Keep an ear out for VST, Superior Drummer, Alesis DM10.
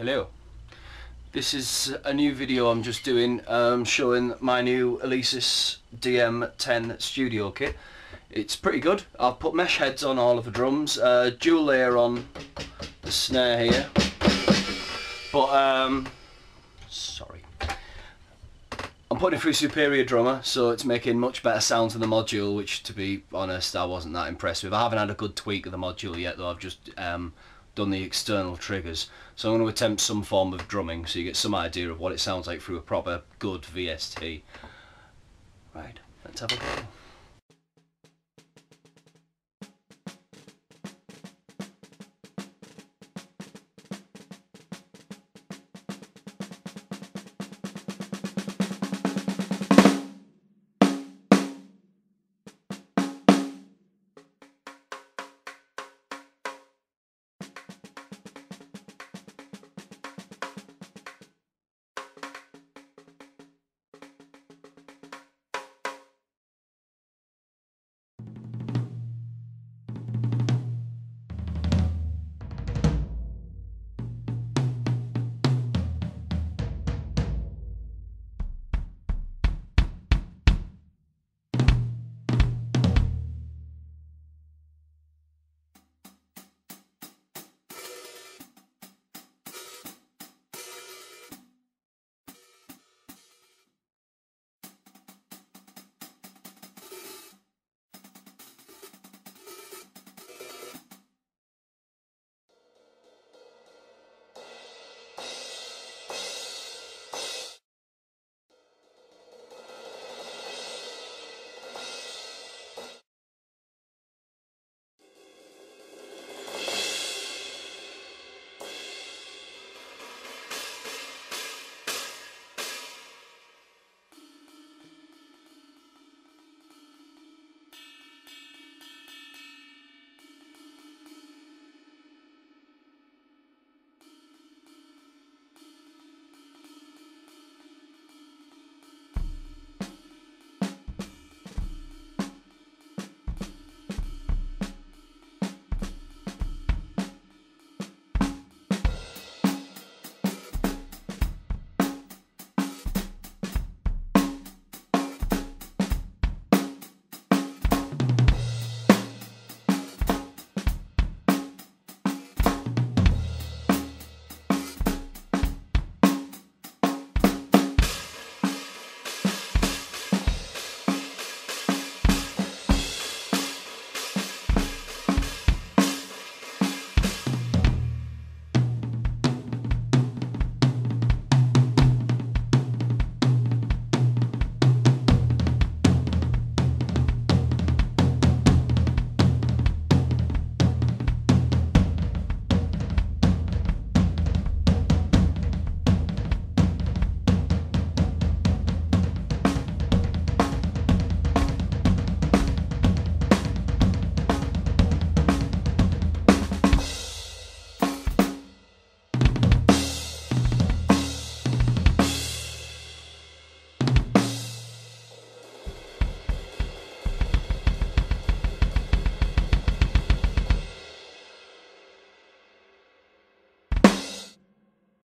Hello. This is a new video I'm just doing showing my new Alesis DM10 studio kit. It's pretty good. I've put mesh heads on all of the drums, dual layer on the snare here, but sorry, I'm putting it through Superior Drummer, so it's making much better sounds than the module, which to be honest I wasn't that impressed with. I haven't had a good tweak of the module yet though. I've just done the external triggers, so I'm going to attempt some form of drumming so you get some idea of what it sounds like through a proper good VST. Right, let's have a go.